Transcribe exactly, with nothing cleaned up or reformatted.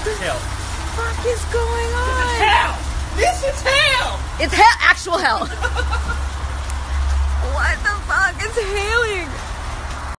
Hell. What the fuck is going on? This is hell. This is hell. It's hell. Actual hell. What the fuck is hell?